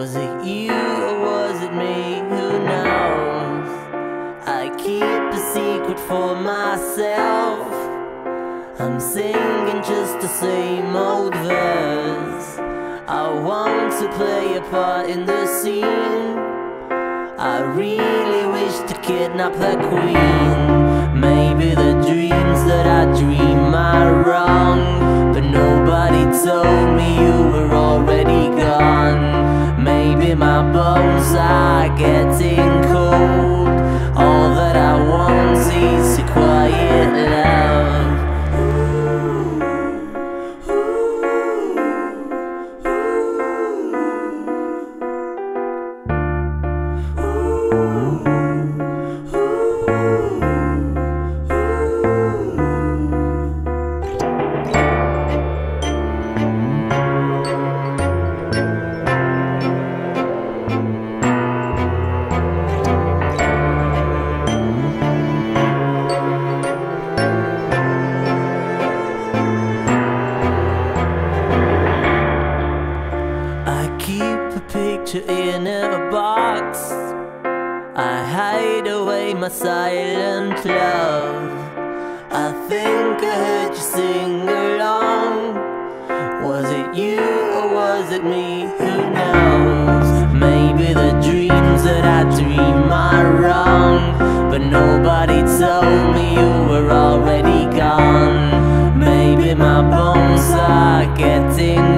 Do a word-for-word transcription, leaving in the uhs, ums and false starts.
Was it you or was it me? Who knows? I keep a secret for myself. I'm singing just the same old verse. I want to play a part in the scene. I really wish to kidnap the queen. Maybe the dreams that I dream are wrong, but nobody told me you were already gone. Maybe my bones are getting cold. All that I want is a quiet love. Ooh, ooh, ooh. Ooh, ooh, ooh. Picture in a box, I hide away my silent love. I think I heard you sing along. Was it you or was it me? Who knows? Maybe the dreams that I dream are wrong, but nobody told me you were already gone. Maybe my bones are getting